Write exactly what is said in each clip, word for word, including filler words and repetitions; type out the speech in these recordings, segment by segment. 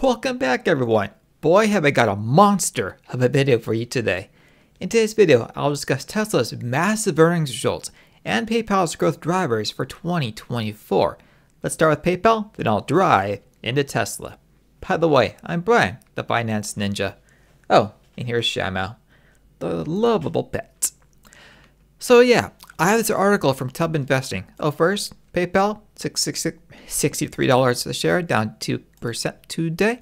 Welcome back everyone. Boy have I got a monster of a video for you today. In today's video, I'll discuss Tesla's massive earnings results and PayPal's growth drivers for twenty twenty-four. Let's start with PayPal, then I'll drive into Tesla. By the way, I'm Brian, the Finance Ninja. Oh, and here's Shamao, the lovable pet. So yeah, I have this article from Tub Investing. Oh, first, PayPal, sixty-three dollars a share, down two percent today.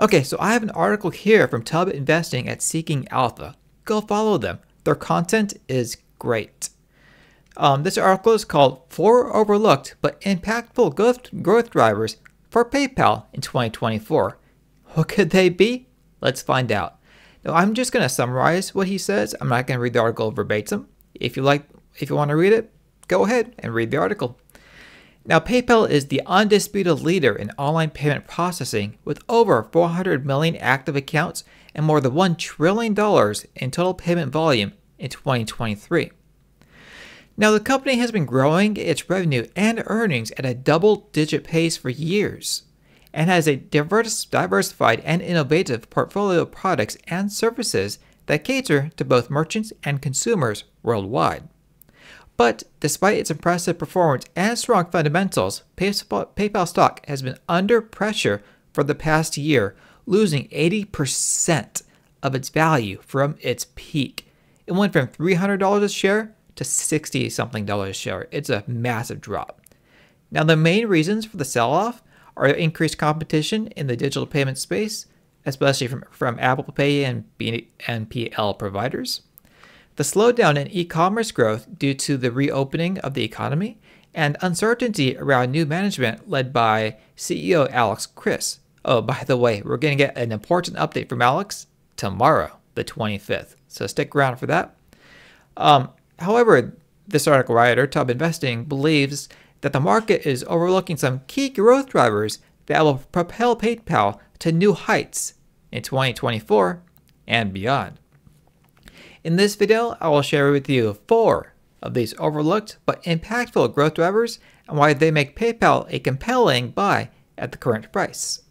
Okay, so I have an article here from Tub Investing at Seeking Alpha. Go follow them. Their content is great. Um, this article is called Four Overlooked But Impactful Growth, growth Drivers for PayPal in twenty twenty-four. What could they be? Let's find out. Now, I'm just going to summarize what he says. I'm not going to read the article verbatim. If you like, if you want to read it, go ahead and read the article. Now, PayPal is the undisputed leader in online payment processing with over four hundred million active accounts and more than one trillion dollars in total payment volume in twenty twenty-three. Now, the company has been growing its revenue and earnings at a double-digit pace for years and has a diverse, diversified and innovative portfolio of products and services that cater to both merchants and consumers worldwide. But despite its impressive performance and strong fundamentals, PayPal stock has been under pressure for the past year, losing eighty percent of its value from its peak. It went from three hundred dollars a share to sixty something dollars a share. It's a massive drop. Now, the main reasons for the sell-off are increased competition in the digital payment space, especially from, from Apple Pay and N P L providers. The slowdown in e-commerce growth due to the reopening of the economy and uncertainty around new management led by C E O Alex Criss. Oh, by the way, we're going to get an important update from Alex tomorrow, the twenty-fifth. So stick around for that. Um, however, this article writer, Tub Investing, believes that the market is overlooking some key growth drivers that will propel PayPal to new heights in twenty twenty-four and beyond. In this video, I will share with you four of these overlooked but impactful growth drivers and why they make PayPal a compelling buy at the current price.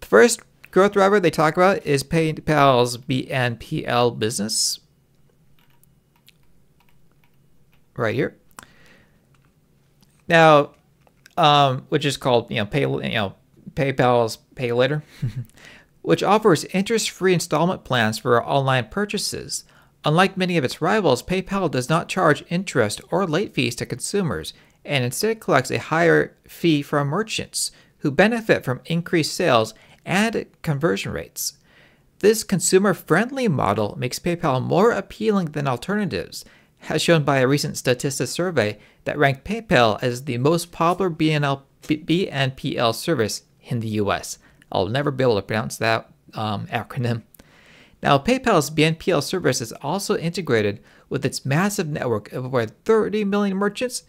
The first growth driver they talk about is PayPal's B N P L business. Right here. Now, um, which is called, you know, pay, you know, PayPal's Pay Later, which offers interest-free installment plans for online purchases. Unlike many of its rivals, PayPal does not charge interest or late fees to consumers and instead collects a higher fee from merchants who benefit from increased sales and conversion rates. This consumer-friendly model makes PayPal more appealing than alternatives, as shown by a recent Statista survey that ranked PayPal as the most popular B N P L service in the U S. I'll never be able to pronounce that um, acronym. Now, PayPal's B N P L service is also integrated with its massive network of over thirty million merchants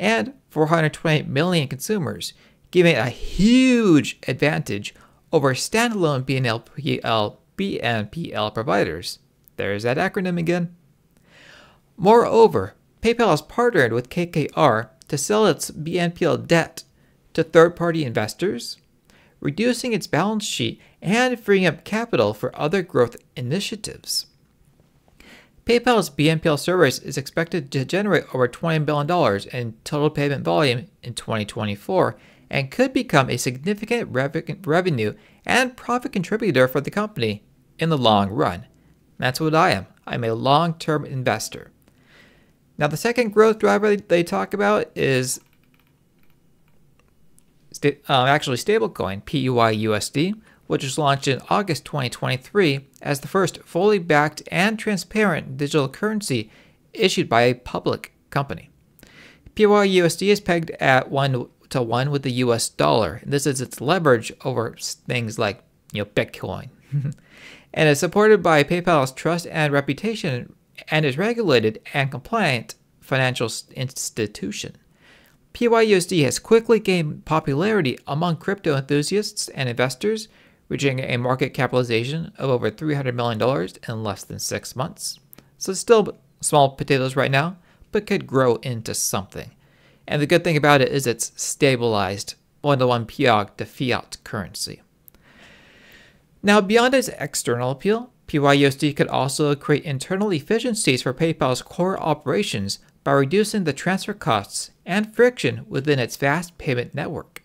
and four hundred twenty million consumers, giving it a huge advantage over standalone B N P L, B N P L providers. There's that acronym again. Moreover, PayPal has partnered with K K R to sell its B N P L debt to third-party investors, reducing its balance sheet and freeing up capital for other growth initiatives. PayPal's B N P L service is expected to generate over twenty billion dollars in total payment volume in twenty twenty-four and could become a significant revenue and profit contributor for the company in the long run. That's what I am. I'm a long-term investor. Now, the second growth driver they talk about is Sta uh, actually stablecoin, P Y U S D, which was launched in August twenty twenty-three as the first fully backed and transparent digital currency issued by a public company. P Y U S D is pegged at one to one with the U S dollar, and this is its leverage over things like, you know, Bitcoin. And is supported by PayPal's trust and reputation and is regulated and compliant financial institution. P Y U S D has quickly gained popularity among crypto enthusiasts and investors, reaching a market capitalization of over three hundred million dollars in less than six months. So still small potatoes right now, but could grow into something. And the good thing about it is it's stabilized one to one P O G to fiat currency. Now, beyond its external appeal, P Y U S D could also create internal efficiencies for PayPal's core operations by reducing the transfer costs and friction within its vast payment network.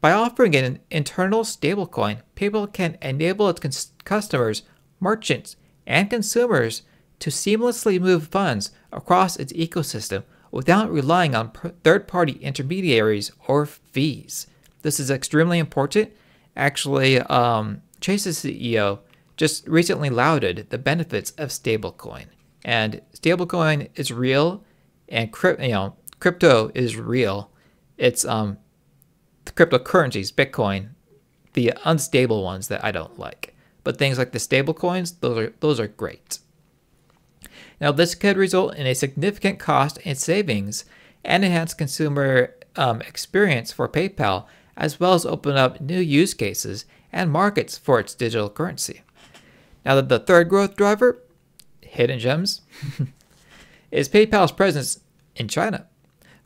By offering an internal stablecoin, PayPal can enable its customers, merchants, and consumers to seamlessly move funds across its ecosystem without relying on third-party intermediaries or fees. This is extremely important. Actually, um, Chase's C E O just recently lauded the benefits of stablecoin, and stablecoin is real, and crypt, you know, crypto is real. It's um, the cryptocurrencies, Bitcoin, the unstable ones that I don't like, but things like the stablecoins, those are those are great. Now, this could result in a significant cost and savings, and enhance consumer um, experience for PayPal, as well as open up new use cases and markets for its digital currency. Now, the third growth driver, hidden gems, is PayPal's presence in China,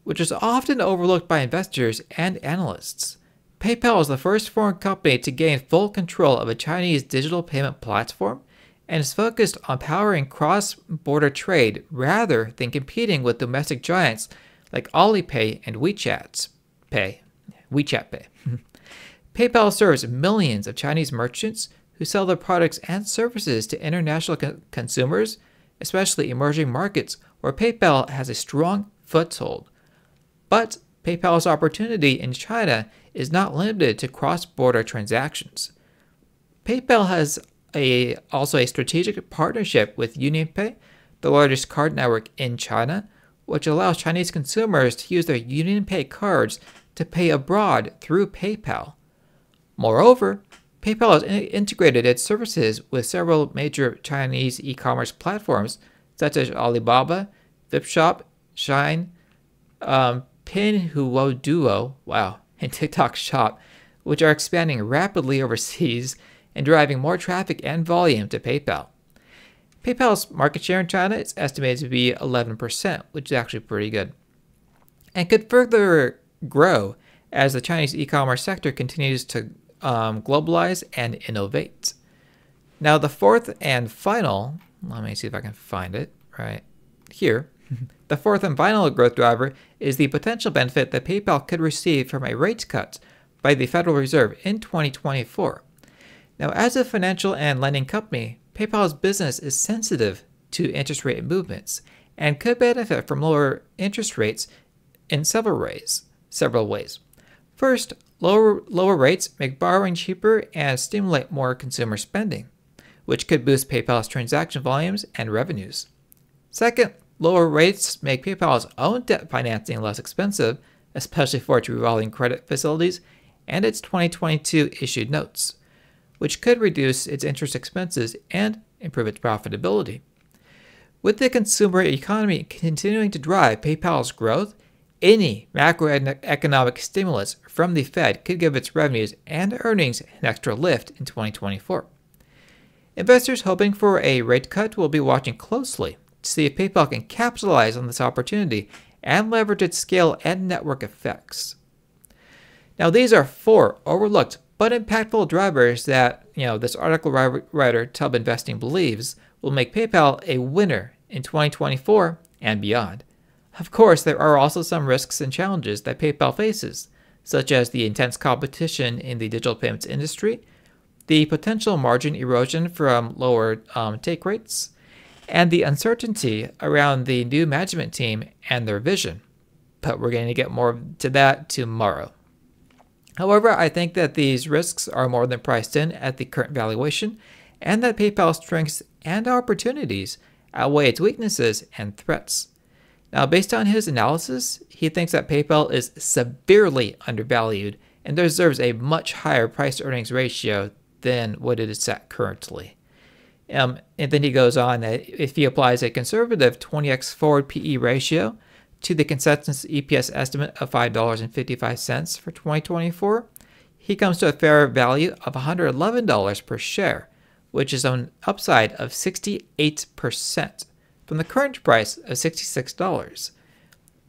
which is often overlooked by investors and analysts. PayPal is the first foreign company to gain full control of a Chinese digital payment platform and is focused on powering cross-border trade rather than competing with domestic giants like Alipay and WeChat Pay. WeChat Pay. PayPal serves millions of Chinese merchants who sell their products and services to international co consumers, especially emerging markets where PayPal has a strong foothold. But PayPal's opportunity in China is not limited to cross-border transactions. PayPal has a, also a strategic partnership with UnionPay, the largest card network in China, which allows Chinese consumers to use their UnionPay cards to pay abroad through PayPal. Moreover, PayPal has in integrated its services with several major Chinese e-commerce platforms such as Alibaba, VipShop, Shine, um, Pinduoduo Duo, wow, and TikTok Shop, which are expanding rapidly overseas and driving more traffic and volume to PayPal. PayPal's market share in China is estimated to be eleven percent, which is actually pretty good, and could further grow as the Chinese e-commerce sector continues to um, globalize and innovate. Now, the fourth and final, let me see if I can find it right here. The fourth and final growth driver is the potential benefit that PayPal could receive from a rate cut by the Federal Reserve in twenty twenty-four. Now, as a financial and lending company, PayPal's business is sensitive to interest rate movements and could benefit from lower interest rates in several ways. Several ways. First, lower, lower rates make borrowing cheaper and stimulate more consumer spending, which could boost PayPal's transaction volumes and revenues. Second, lower rates make PayPal's own debt financing less expensive, especially for its revolving credit facilities and its twenty twenty-two issued notes, which could reduce its interest expenses and improve its profitability. With the consumer economy continuing to drive PayPal's growth, any macroeconomic stimulus from the Fed could give its revenues and earnings an extra lift in twenty twenty-four. Investors hoping for a rate cut will be watching closely to see if PayPal can capitalize on this opportunity and leverage its scale and network effects. Now, these are four overlooked but impactful drivers that, you know, this article writer Tub Investing believes will make PayPal a winner in twenty twenty-four and beyond. Of course, there are also some risks and challenges that PayPal faces, such as the intense competition in the digital payments industry, the potential margin erosion from lower um, take rates, and the uncertainty around the new management team and their vision. But we're going to get more to that tomorrow. However, I think that these risks are more than priced in at the current valuation, and that PayPal's strengths and opportunities outweigh its weaknesses and threats. Now, based on his analysis, he thinks that PayPal is severely undervalued and deserves a much higher price-earnings ratio than what it is at currently. Um, and then he goes on that if he applies a conservative twenty x forward P E ratio to the consensus E P S estimate of five dollars and fifty-five cents for twenty twenty-four, he comes to a fair value of one hundred eleven dollars per share, which is an upside of sixty-eight percent. From the current price of sixty-six dollars.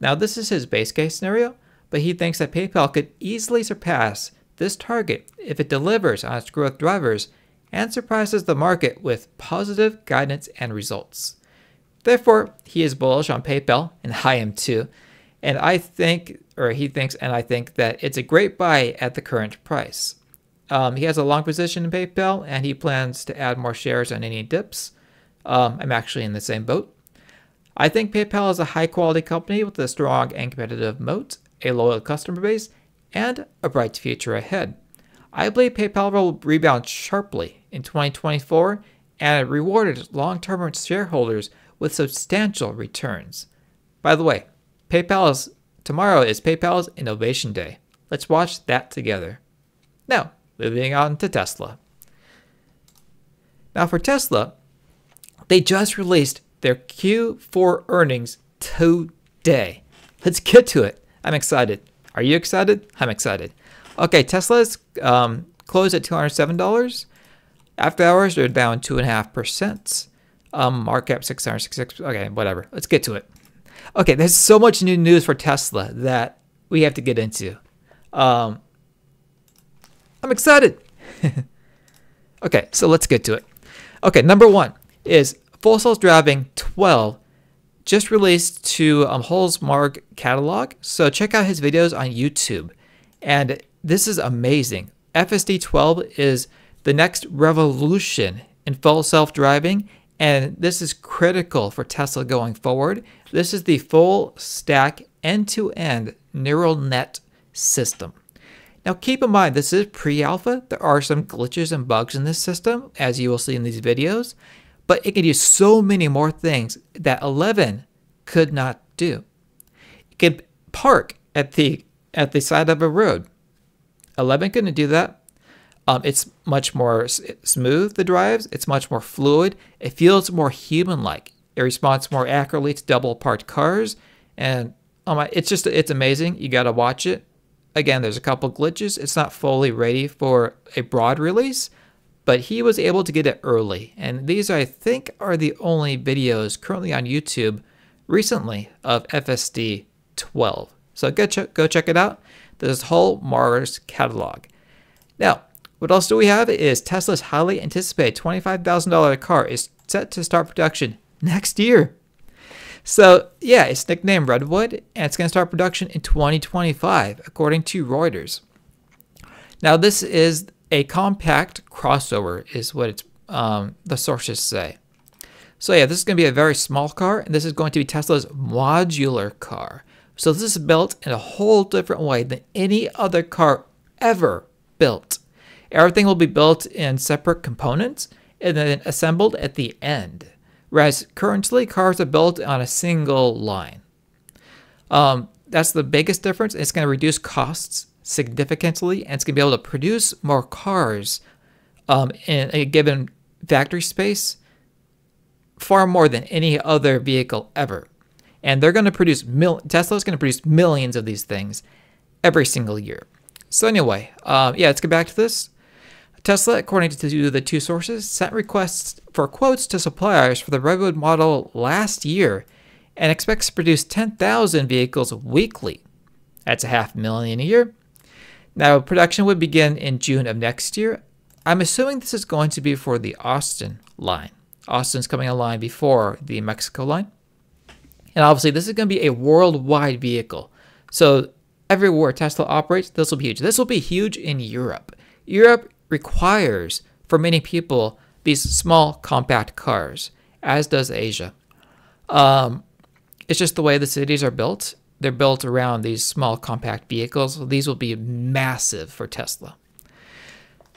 Now, this is his base case scenario, but he thinks that PayPal could easily surpass this target if it delivers on its growth drivers and surprises the market with positive guidance and results. Therefore, he is bullish on PayPal, and I am too, and I think, or he thinks, and I think that it's a great buy at the current price. Um, he has a long position in PayPal, and he plans to add more shares on any dips. Um, I'm actually in the same boat. I think PayPal is a high-quality company with a strong and competitive moat, a loyal customer base, and a bright future ahead. I believe PayPal will rebound sharply in twenty twenty-four and it rewarded long-term shareholders with substantial returns. By the way, PayPal's tomorrow is PayPal's Innovation Day. Let's watch that together. Now, moving on to Tesla. Now for Tesla, they just released their Q four earnings today. Let's get to it. I'm excited. Are you excited? I'm excited. Okay, Tesla's um, closed at two hundred seven dollars. After hours, they're down two point five percent. Um, market cap six hundred sixty-six. Okay, whatever. Let's get to it. Okay, there's so much new news for Tesla that we have to get into. Um, I'm excited. Okay, so let's get to it. Okay, number one is Full Self Driving twelve, just released to um, Whole Mars Catalog. So check out his videos on YouTube. And this is amazing. F S D twelve is the next revolution in full self-driving, and this is critical for Tesla going forward. This is the full stack end-to-end neural net system. Now keep in mind, this is pre-alpha. There are some glitches and bugs in this system, as you will see in these videos, but it can do so many more things that eleven could not do. It could park at the at the side of a road. eleven couldn't do that. Um, it's much more s smooth, the drives. It's much more fluid. It feels more human-like. It responds more accurately to double-parked cars. And oh my, it's just, it's amazing. You got to watch it. Again, there's a couple glitches. It's not fully ready for a broad release, but he was able to get it early. And these, I think, are the only videos currently on YouTube recently of F S D twelve. So go, ch go check it out. This Whole Mars Catalog. Now, what else do we have is Tesla's highly anticipated twenty-five thousand dollar car is set to start production next year. So yeah, it's nicknamed Redwood, and it's going to start production in twenty twenty-five, according to Reuters. Now this is a compact crossover, is what it's, um, the sources say. So yeah, this is going to be a very small car, and this is going to be Tesla's modular car. So this is built in a whole different way than any other car ever built. Everything will be built in separate components and then assembled at the end, whereas currently cars are built on a single line. Um, that's the biggest difference. It's going to reduce costs significantly, and it's going to be able to produce more cars um, in a given factory space, far more than any other vehicle ever. And they're going to produce, mil Tesla's going to produce millions of these things every single year. So anyway, um, yeah, let's get back to this. Tesla, according to the two sources, sent requests for quotes to suppliers for the Redwood model last year and expects to produce ten thousand vehicles weekly. That's a half million a year. Now, production would begin in June of next year. I'm assuming this is going to be for the Austin line. Austin's coming online before the Mexico line. And obviously, this is going to be a worldwide vehicle. So everywhere Tesla operates, this will be huge. This will be huge in Europe. Europe requires, for many people, these small, compact cars, as does Asia. Um, it's just the way the cities are built. They're built around these small, compact vehicles. These will be massive for Tesla.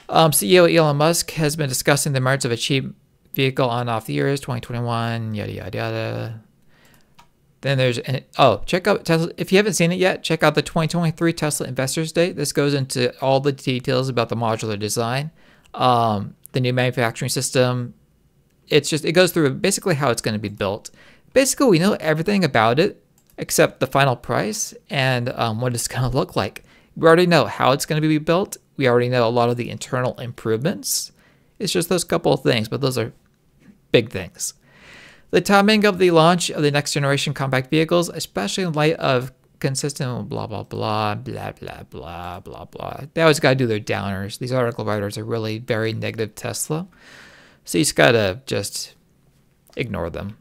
Um, C E O Elon Musk has been discussing the merits of a cheap vehicle on off the years, twenty twenty-one, yada, yada, yada. Then there's, an, oh, check out Tesla. If you haven't seen it yet, check out the twenty twenty-three Tesla Investors Day. This goes into all the details about the modular design, um, the new manufacturing system. It's just, it goes through basically how it's going to be built. Basically, we know everything about it except the final price and um, what it's going to look like. We already know how it's going to be built. We already know a lot of the internal improvements. It's just those couple of things, but those are big things. The timing of the launch of the next generation compact vehicles, especially in light of consistent, blah, blah, blah, blah, blah, blah, blah, blah. They always got to do their downers. These article writers are really very negative Tesla. So you just got to just ignore them.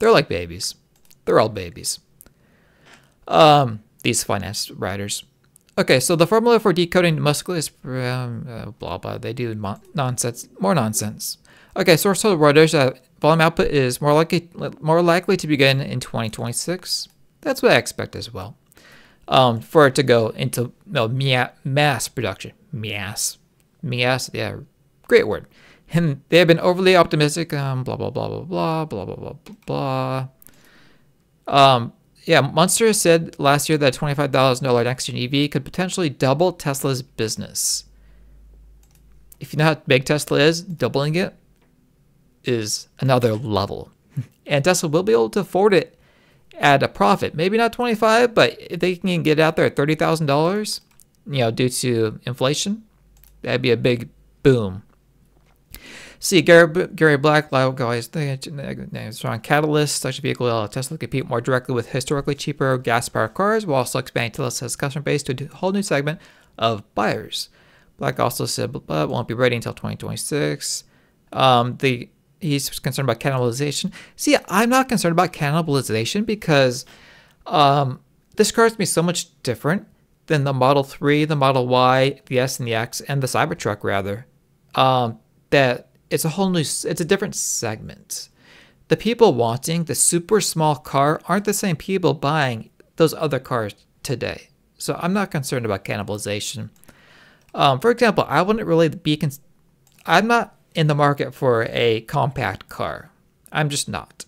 They're like babies. They're all babies. Um, these finance writers. Okay, so the formula for decoding Musk is um, uh, blah, blah. They do nonsense, more nonsense. Okay, source told Reuters that volume output is more likely more likely to begin in twenty twenty-six. That's what I expect as well. Um, for it to go into no, mass production. Mass. Mass, yeah, great word. And they have been overly optimistic, um, blah, blah, blah, blah, blah, blah, blah, blah, blah, blah. Um, yeah, Munster said last year that twenty-five thousand dollar next-gen E V could potentially double Tesla's business. If you know how big Tesla is, doubling it is another level. And Tesla will be able to afford it at a profit. Maybe not twenty-five, but if they can get out there at thirty thousand dollars, you know, due to inflation, that'd be a big boom. See, Gary, Gary Black, Live Guys, strong catalyst, such a vehicle will allow Tesla compete more directly with historically cheaper gas-powered cars, while also expanding Tesla's customer base to a whole new segment of buyers. Black also said, but, but won't be ready until twenty twenty-six. Um, the he's concerned about cannibalization. See, I'm not concerned about cannibalization because um, this car is going to be so much different than the Model three, the Model Y, the S and the X, and the Cybertruck, rather, um, that it's a whole new, it's a different segment. The people wanting the super small car aren't the same people buying those other cars today. So I'm not concerned about cannibalization. Um, for example, I wouldn't really be, cons I'm not in the market for a compact car. I'm just not.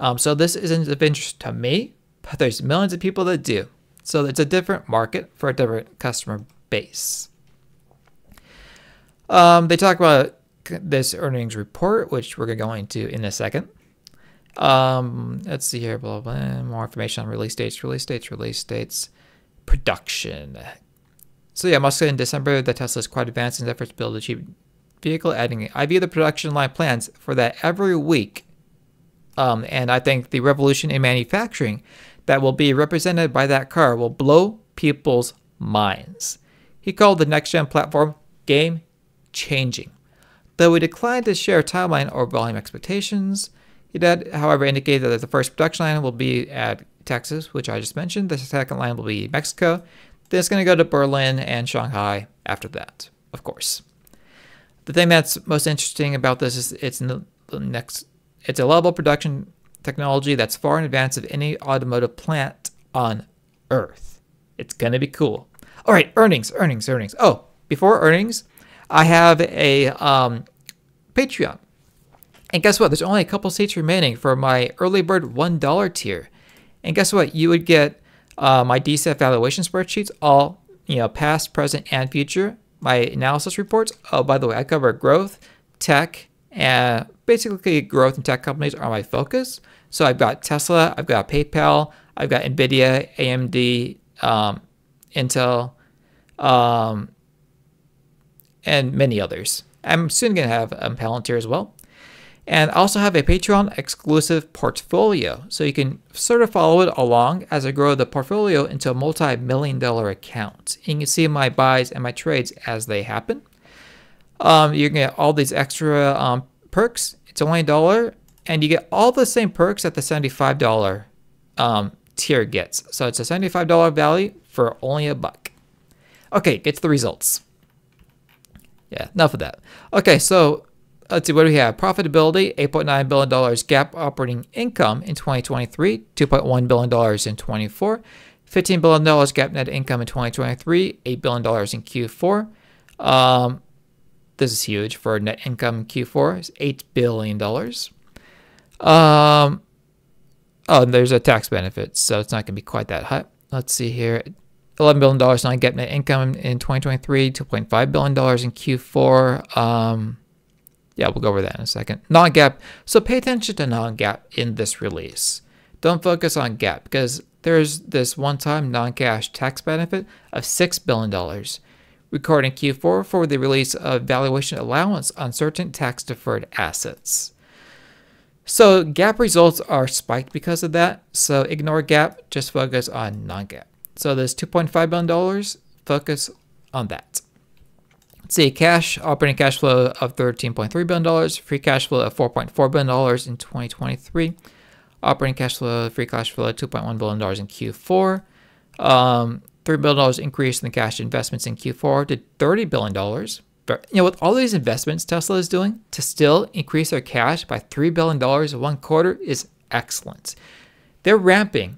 Um, so this isn't of interest to me, but there's millions of people that do. So it's a different market for a different customer base. Um, they talk about this earnings report, which we're going to in a second. Um, let's see here, blah, blah, blah, more information on release dates, release dates, release dates, production. So yeah, Musk said in December that Tesla is quite advanced in its efforts to build a cheap vehicle, adding, I view the production line plans for that every week. Um, and I think the revolution in manufacturing that will be represented by that car will blow people's minds. He called the next-gen platform game-changing. Though we declined to share timeline or volume expectations, he did, however, indicate that the first production line will be at Texas, which I just mentioned. The second line will be Mexico. Then it's going to go to Berlin and Shanghai after that, of course. The thing that's most interesting about this is it's in the next. It's a level of production technology that's far in advance of any automotive plant on Earth. It's going to be cool. All right, earnings, earnings, earnings. Oh, before earnings, I have a um, Patreon. And guess what? There's only a couple seats remaining for my early bird one dollar tier. And guess what? You would get uh, my D C F valuation spreadsheets, all, you know, past, present, and future. My analysis reports. Oh, by the way, I cover growth, tech, and basically growth and tech companies are my focus. So I've got Tesla, I've got PayPal, I've got NVIDIA, A M D, um, Intel, um, and many others. I'm soon going to have um, Palantir as well. And I also have a Patreon exclusive portfolio. So you can sort of follow it along as I grow the portfolio into a multi-million dollar account. You can see my buys and my trades as they happen. Um, you can get all these extra um, perks. It's only a dollar. And you get all the same perks that the seventy-five dollar um, tier gets. So it's a seventy-five dollar value for only a buck. Okay, gets the results. Yeah, enough of that. Okay, so let's see, what do we have? Profitability, eight point nine billion dollars GAAP operating income in twenty twenty-three, two point one billion dollars in twenty-four, fifteen billion dollars GAAP net income in twenty twenty-three, eight billion dollars in Q four. Um, this is huge for net income in Q four, it's eight billion dollars. Um, oh, and there's a tax benefit, so it's not going to be quite that high. Let's see here. eleven billion dollars non-GAAP net income in twenty twenty-three, two point five billion dollars in Q four. Um, yeah, we'll go over that in a second. Non-GAAP. So pay attention to non-GAAP in this release. Don't focus on GAAP because there's this one-time non-cash tax benefit of six billion dollars recorded in Q four for the release of valuation allowance on certain tax-deferred assets. So GAAP results are spiked because of that. So ignore GAAP, just focus on non-GAAP. So there's two point five billion dollars, focus on that. Let's see, cash, operating cash flow of thirteen point three billion dollars, free cash flow of four point four billion dollars in twenty twenty-three, operating cash flow, free cash flow two point one billion dollars in Q four, um, three billion dollars increase in the cash investments in Q four to thirty billion dollars. You know, with all these investments Tesla is doing, to still increase their cash by three billion dollars in one quarter is excellent. They're ramping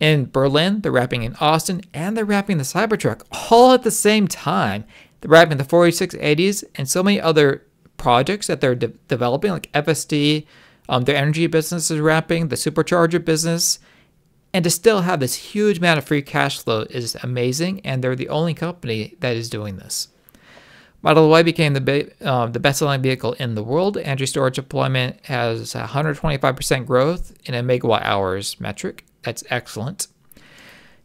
in Berlin, they're ramping in Austin, and they're ramping the Cybertruck all at the same time. They're ramping the forty-six eighties and so many other projects that they're de developing, like F S D, um, their energy business is ramping, the supercharger business. And to still have this huge amount of free cash flow is amazing, and they're the only company that is doing this. Model Y became the, uh, the best-selling vehicle in the world. Energy storage deployment has one hundred twenty-five percent growth in a megawatt hours metric. That's excellent.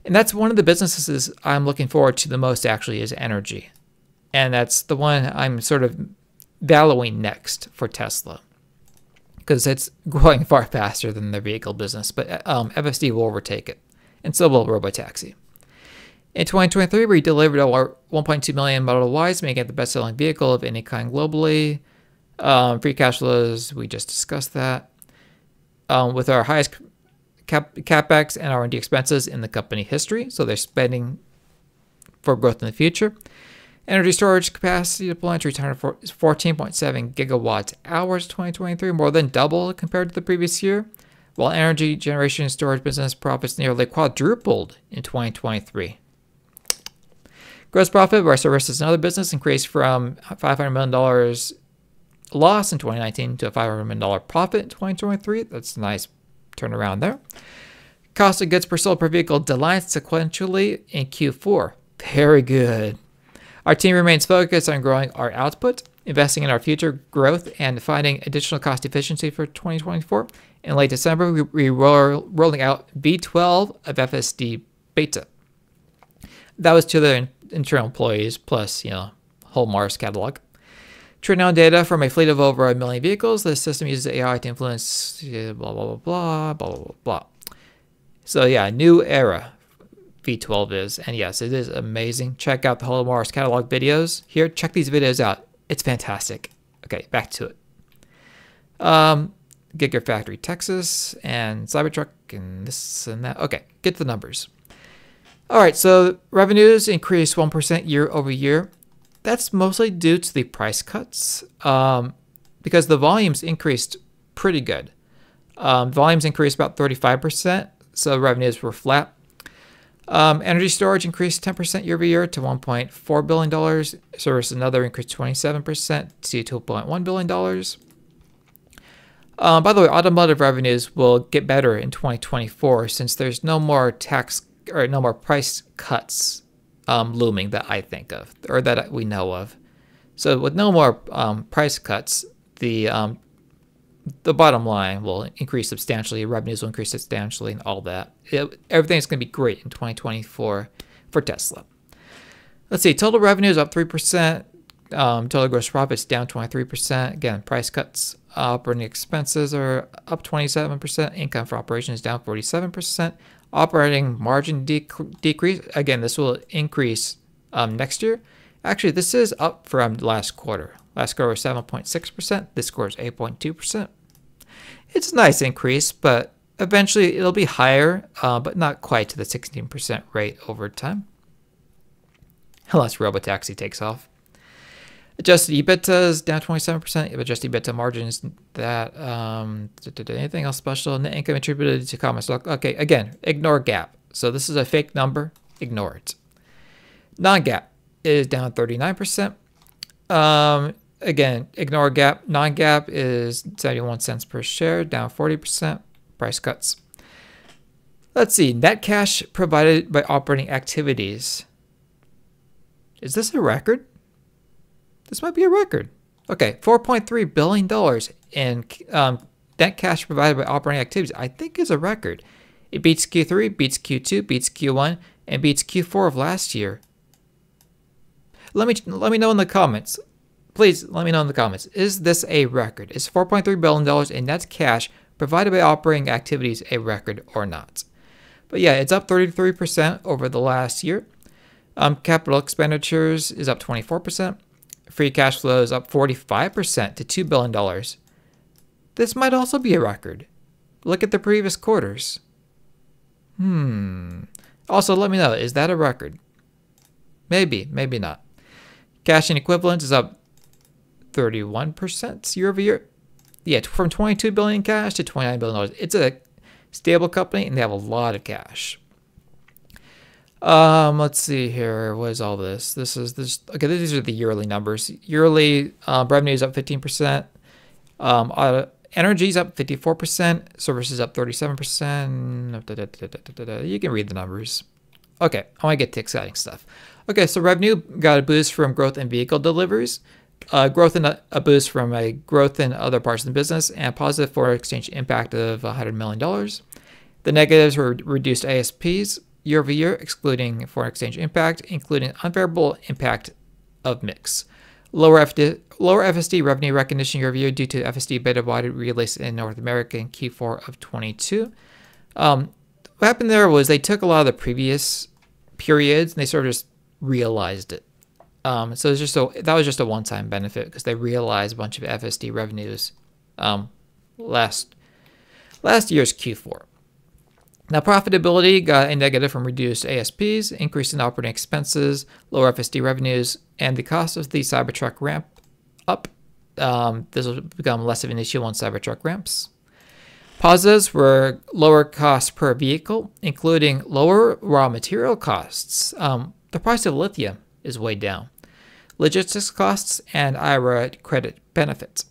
And that's one of the businesses I'm looking forward to the most, actually, is energy. And that's the one I'm sort of valuing next for Tesla, because it's growing far faster than the vehicle business. But um, F S D will overtake it, and so will Robotaxi. In twenty twenty-three, we delivered over one point two million Model Ys, making it the best-selling vehicle of any kind globally. Um, free cash flows, we just discussed that. Um, with our highest cap CapEx and R and D expenses in the company history, so they're spending for growth in the future. Energy storage capacity deployment, three hundred fourteen point seven gigawatt hours twenty twenty-three, more than double compared to the previous year, while energy generation and storage business profits nearly quadrupled in twenty twenty-three. Gross profit of our services and other business increased from five hundred million dollars loss in twenty nineteen to a five hundred million dollars profit in twenty twenty-three. That's a nice turnaround there. Cost of goods per sold per vehicle declined sequentially in Q four. Very good. Our team remains focused on growing our output, investing in our future growth, and finding additional cost efficiency for twenty twenty-four. In late December, we, we were rolling out V twelve of F S D beta. That was to the internal employees, plus, you know, Whole Mars Catalog. Trade now data from a fleet of over a million vehicles. The system uses A I to influence blah, blah, blah, blah, blah, blah, blah. So yeah, new era V twelve is, and yes, it is amazing. Check out the Whole Mars Catalog videos here. Check these videos out. It's fantastic. Okay, back to it. Um, Gigafactory Texas and Cybertruck and this and that. Okay, get to the numbers. All right, so revenues increased one percent year over year. That's mostly due to the price cuts um, because the volumes increased pretty good. Um, volumes increased about thirty-five percent, so revenues were flat. Um, energy storage increased ten percent year over year to one point four billion dollars. Service and other increased twenty-seven percent to two point one billion dollars. Um, by the way, automotive revenues will get better in twenty twenty-four since there's no more tax or no more price cuts um, looming that I think of or that we know of. So with no more um, price cuts, the um, the bottom line will increase substantially, revenues will increase substantially, and all that. It, everything's going to be great in twenty twenty-four for Tesla. Let's see, total revenues up three percent, um, total gross profits down twenty-three percent. Again, price cuts, operating expenses are up twenty-seven percent, income from operations down forty-seven percent, operating margin dec decrease. Again, this will increase um, next year. Actually, this is up from last quarter. Last quarter was seven point six percent. This quarter is eight point two percent. It's a nice increase, but eventually it'll be higher, uh, but not quite to the sixteen percent rate over time. Unless Robotaxi takes off. Adjusted EBITDA is down twenty-seven percent. Adjusted EBITDA margins, that, um, anything else special? Net income attributed to common stock. Okay, again, ignore GAAP. So this is a fake number. Ignore it. Non-GAAP is down thirty-nine percent. Um, Again, ignore GAAP. Non-GAAP is seventy-one cents per share, down forty percent. Price cuts. Let's see. Net cash provided by operating activities. Is this a record? This might be a record. Okay, four point three billion dollars in um, net cash provided by operating activities. I think is a record. It beats Q three, beats Q two, beats Q one, and beats Q four of last year. Let me let me know in the comments. Please let me know in the comments, is this a record? Is four point three billion dollars in net cash provided by operating activities a record or not? But yeah, it's up thirty-three percent over the last year. Um, capital expenditures is up twenty-four percent. Free cash flow is up forty-five percent to two billion dollars. This might also be a record. Look at the previous quarters. Hmm. Also, let me know, is that a record? Maybe, maybe not. Cash and equivalents is up thirty-one percent year over year. Yeah, from twenty-two billion dollars cash to twenty-nine billion dollars. It's a stable company and they have a lot of cash. Um, let's see here. What is all this? This is this. Okay, these are the yearly numbers. Yearly uh, revenue is up fifteen percent. Um, uh, energy is up fifty-four percent. Services up thirty-seven percent. You can read the numbers. Okay, I want to get to exciting stuff. Okay, so revenue got a boost from growth in vehicle deliveries, uh, growth in a, a boost from a growth in other parts of the business, and a positive foreign exchange impact of one hundred million dollars. The negatives were reduced A S Ps year over year, excluding foreign exchange impact, including unfavorable impact of mix. Lower F D, lower F S D revenue recognition year over year due to F S D beta-wide release in North America in Q four of twenty-two. Um, what happened there was they took a lot of the previous periods and they sort of just realized it. Um, so it's just a, that was just a one-time benefit because they realized a bunch of F S D revenues um, last last year's Q four. Now, profitability got a negative from reduced A S Ps, increase in operating expenses, lower F S D revenues, and the cost of the Cybertruck ramp up. Um, this will become less of an issue once Cybertruck ramps. Positives were lower costs per vehicle, including lower raw material costs. Um, the price of lithium is way down. Logistics costs and I R A credit benefits.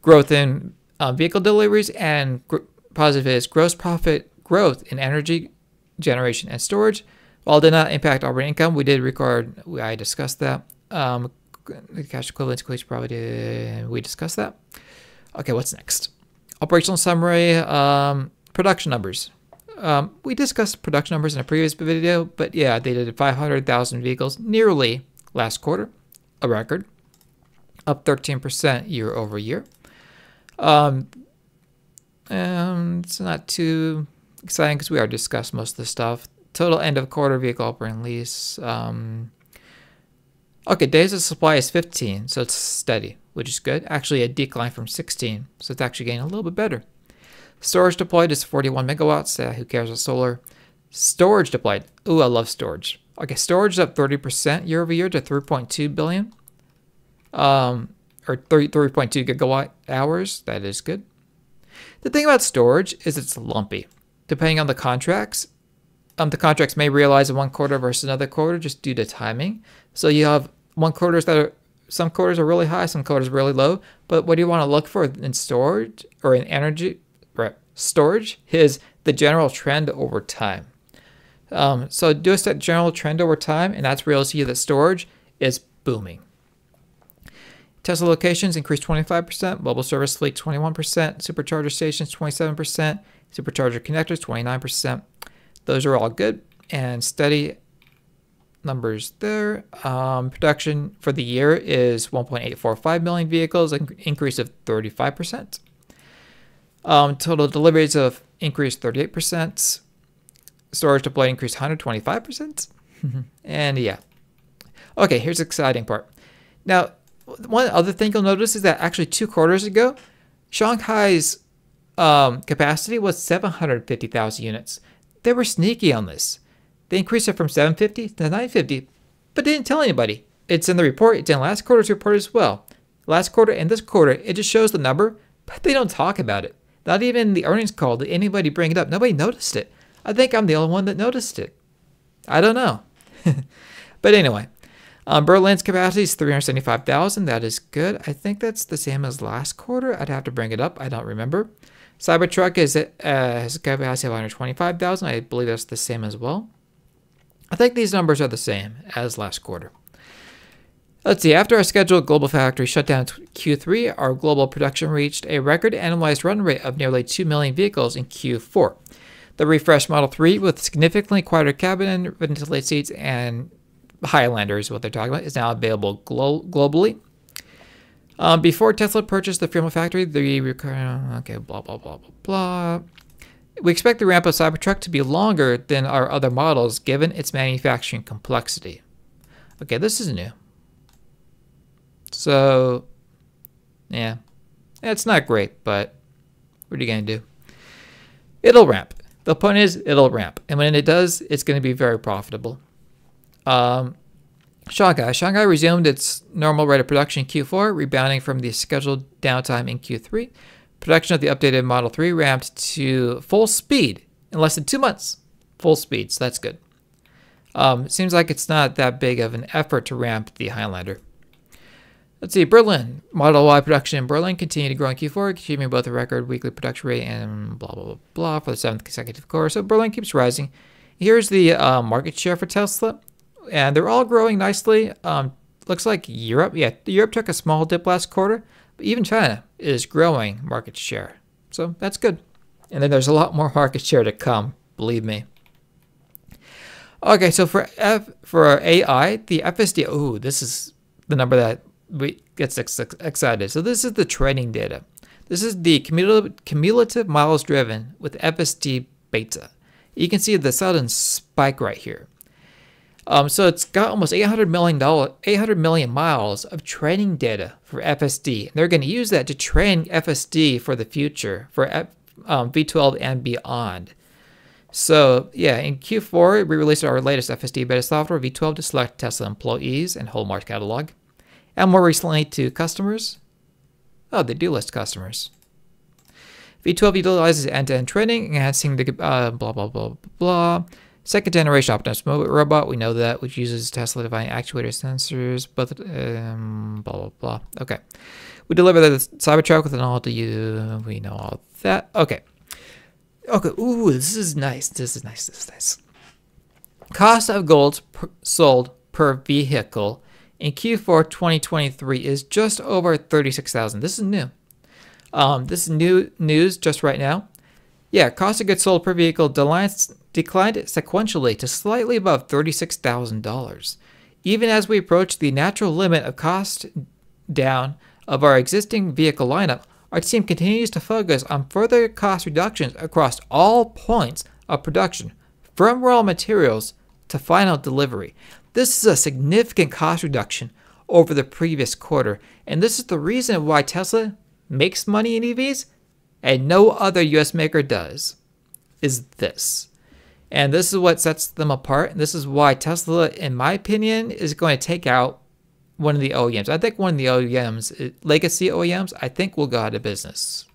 Growth in uh, vehicle deliveries and gr positive is gross profit growth in energy generation and storage. While it did not impact operating income, we did record, I discussed that. Um, cash equivalents, probably did, we discussed that. Okay, what's next? Operational summary, um, production numbers. Um, we discussed production numbers in a previous video, but yeah, they did five hundred thousand vehicles nearly last quarter, a record, up thirteen percent year over year. Um, and it's not too exciting because we already discussed most of the stuff. Total end of quarter vehicle operating lease. Um, okay, days of supply is fifteen, so it's steady, which is good. Actually, a decline from sixteen, so it's actually getting a little bit better. Storage deployed is forty-one megawatts. Uh, who cares about solar? Storage deployed. Ooh, I love storage. Okay, storage is up thirty percent year over year to three point two billion, um, or three point two gigawatt hours. That is good. The thing about storage is it's lumpy. Depending on the contracts, um, the contracts may realize in one quarter versus another quarter just due to timing. So you have one quarters that are, some quarters are really high, some quarters really low. But what do you want to look for in storage or in energy? Storage is the general trend over time. Um, so do a set general trend over time, and that's where you'll see that storage is booming. Tesla locations increased twenty-five percent, mobile service fleet twenty-one percent, supercharger stations twenty-seven percent, supercharger connectors twenty-nine percent. Those are all good and steady numbers there. Um, production for the year is one point eight four five million vehicles, an increase of thirty-five percent. Um, total deliveries have increased thirty-eight percent. Storage deployed increased one hundred twenty-five percent. And yeah. Okay, here's the exciting part. Now, one other thing you'll notice is that actually two quarters ago, Shanghai's um, capacity was seven hundred fifty thousand units. They were sneaky on this. They increased it from seven fifty to nine fifty, but they didn't tell anybody. It's in the report. It's in last quarter's report as well. Last quarter and this quarter, it just shows the number, but they don't talk about it. Not even the earnings call did anybody bring it up. Nobody noticed it. I think I'm the only one that noticed it. I don't know. But anyway, um, Berlin's capacity is three hundred seventy-five thousand. That is good. I think that's the same as last quarter. I'd have to bring it up. I don't remember. Cybertruck is uh, has a capacity of one hundred twenty-five thousand. I believe that's the same as well. I think these numbers are the same as last quarter. Let's see, after our scheduled global factory shutdown in Q three, our global production reached a record annualized run rate of nearly two million vehicles in Q four. The refreshed Model three with significantly quieter cabin, ventilated seats, and Highlander is what they're talking about, is now available glo globally. Um, before Tesla purchased the Fremont factory, the okay, blah, blah, blah, blah, blah. We expect the ramp of Cybertruck to be longer than our other models, given its manufacturing complexity. Okay, this is new. So, yeah, it's not great, but what are you going to do? It'll ramp. The point is, it'll ramp. And when it does, it's going to be very profitable. Um, Shanghai. Shanghai resumed its normal rate of production in Q four, rebounding from the scheduled downtime in Q three. Production of the updated Model three ramped to full speed in less than two months. Full speed, so that's good. Um, seems like it's not that big of an effort to ramp the Highlander. Let's see, Berlin. Model Y production in Berlin continued to grow in Q four, achieving both a record weekly production rate and blah, blah, blah, blah for the seventh consecutive quarter. So Berlin keeps rising. Here's the uh, market share for Tesla. And they're all growing nicely. Um, looks like Europe, yeah, Europe took a small dip last quarter, but even China is growing market share. So that's good. And then there's a lot more market share to come, believe me. Okay, so for F, for A I, the F S D, ooh, this is the number that we gets ex excited. So this is the trading data. This is the cumulative, cumulative miles driven with F S D beta. You can see the sudden spike right here. Um, so it's got almost eight hundred million miles of training data for F S D. And they're going to use that to train F S D for the future, for F, um, V twelve and beyond. So yeah, in Q four, we released our latest F S D beta software, V twelve, to select Tesla employees and Whole Mars Catalog. And more recently to customers. Oh, they do list customers. V twelve utilizes end-to-end training, enhancing the uh, blah, blah, blah, blah, blah. Second generation Optimus robot, we know that, which uses Tesla defined actuator sensors, but um, blah, blah, blah. Okay. We deliver the Cybertruck with an all to you. We know all that. Okay. Okay. Ooh, this is nice. This is nice. This is nice. Cost of gold per, sold per vehicle in Q four twenty twenty-three is just over thirty-six thousand dollars. This is new. Um, this is new news just right now. Yeah, cost of goods sold per vehicle declined sequentially to slightly above thirty-six thousand dollars, even as we approach the natural limit of cost down of our existing vehicle lineup. Our team continues to focus on further cost reductions across all points of production, from raw materials to final delivery. This is a significant cost reduction over the previous quarter, and this is the reason why Tesla makes money in E Vs and no other U S maker does, is this. And this is what sets them apart. And this is why Tesla, in my opinion, is going to take out one of the O E Ms. I think one of the O E Ms, legacy O E Ms, I think will go out of business.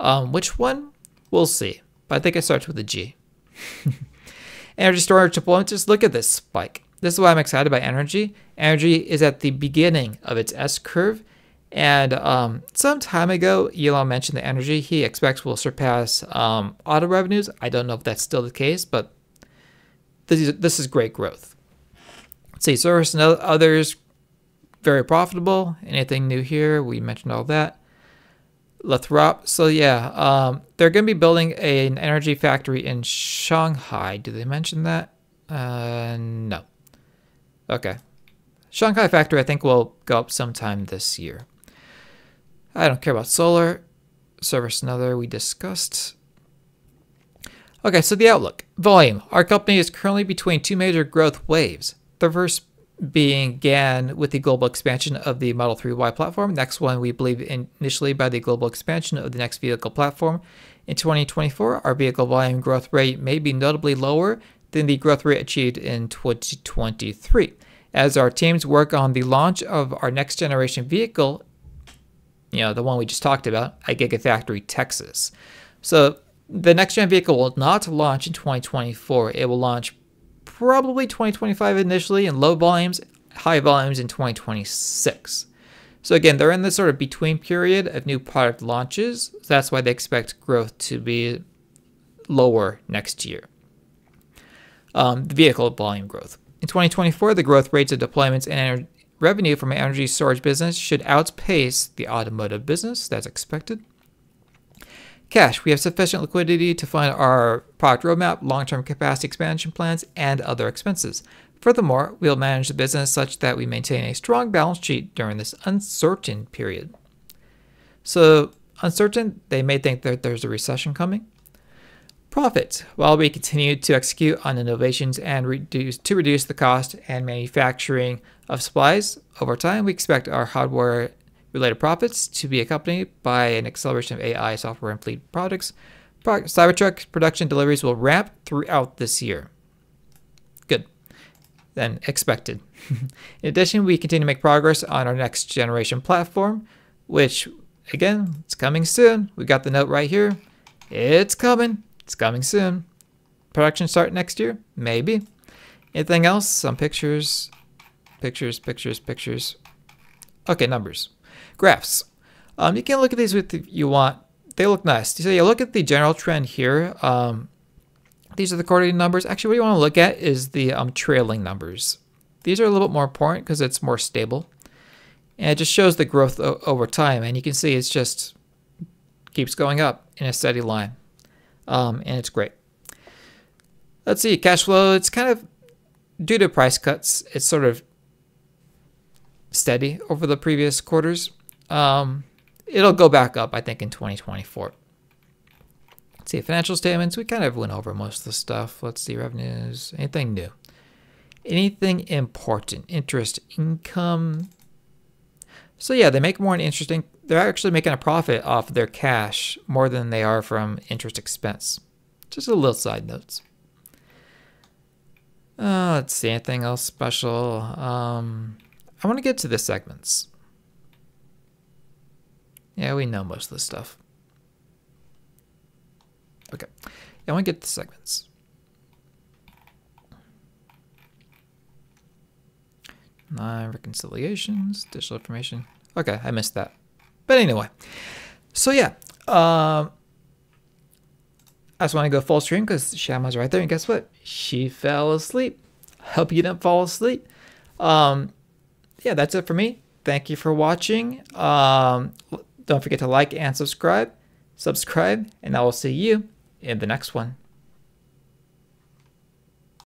Um, which one? We'll see. But I think it starts with a G. Energy storage deployment, just look at this spike. This is why I'm excited about energy. Energy is at the beginning of its S-curve. And um, some time ago, Elon mentioned the energy he expects will surpass um, auto revenues. I don't know if that's still the case, but this is, this is great growth. Let's see, service and others, very profitable. Anything new here? We mentioned all that. Lathrop. So yeah, um, they're going to be building a, an energy factory in Shanghai. Did they mention that? Uh, no. Okay. Shanghai factory, I think, will go up sometime this year. I don't care about solar. Service and other we discussed. Okay, so the outlook. Volume. Our company is currently between two major growth waves. The first being G A N with the global expansion of the Model three Y platform. Next one, we believe initially by the global expansion of the next vehicle platform. In twenty twenty-four, our vehicle volume growth rate may be notably lower than the growth rate achieved in twenty twenty-three. As our teams work on the launch of our next generation vehicle, you know, the one we just talked about, at Gigafactory, Texas. So the next gen vehicle will not launch in twenty twenty-four. It will launch probably twenty twenty-five initially in low volumes, high volumes in twenty twenty-six. So again, they're in this sort of between period of new product launches. So that's why they expect growth to be lower next year. Um, the vehicle volume growth. In twenty twenty-four, the growth rates of deployments and revenue from energy storage business should outpace the automotive business. That's expected. Cash. We have sufficient liquidity to fund our product roadmap, long-term capacity expansion plans, and other expenses. Furthermore, we'll manage the business such that we maintain a strong balance sheet during this uncertain period. So uncertain, they may think that there's a recession coming. Profits, while we continue to execute on innovations and reduce to reduce the cost and manufacturing of supplies, over time we expect our hardware related profits to be accompanied by an acceleration of A I, software, and fleet products. Pro- Cybertruck production deliveries will ramp throughout this year. Good. Than expected. In addition, we continue to make progress on our next generation platform, which again, it's coming soon. We got the note right here. It's coming. It's coming soon. Production start next year? Maybe. Anything else? Some pictures. Pictures, pictures, pictures. Okay, numbers. Graphs. Um, you can look at these if you want. They look nice. So you look at the general trend here. Um, these are the quarterly numbers. Actually, what you want to look at is the um, trailing numbers. These are a little bit more important because it's more stable. And it just shows the growth o over time. And you can see it's just keeps going up in a steady line. Um, and it's great. Let's see, cash flow, it's kind of, due to price cuts, it's sort of steady over the previous quarters. Um, it'll go back up, I think, in twenty twenty-four. Let's see, financial statements, we kind of went over most of the stuff. Let's see, revenues, anything new? Anything important, interest, income. So yeah, they make more an interesting, they're actually making a profit off their cash more than they are from interest expense. Just a little side notes. Uh, let's see, anything else special? Um, I want to get to the segments. Yeah, we know most of this stuff. Okay, yeah, I want to get to the segments. Nine reconciliations, digital information. Okay, I missed that. But anyway, so yeah, um, I just want to go full stream because Shamma's right there, and guess what? She fell asleep. Hope you didn't fall asleep. Um, yeah, that's it for me. Thank you for watching. Um, don't forget to like and subscribe. Subscribe, and I will see you in the next one.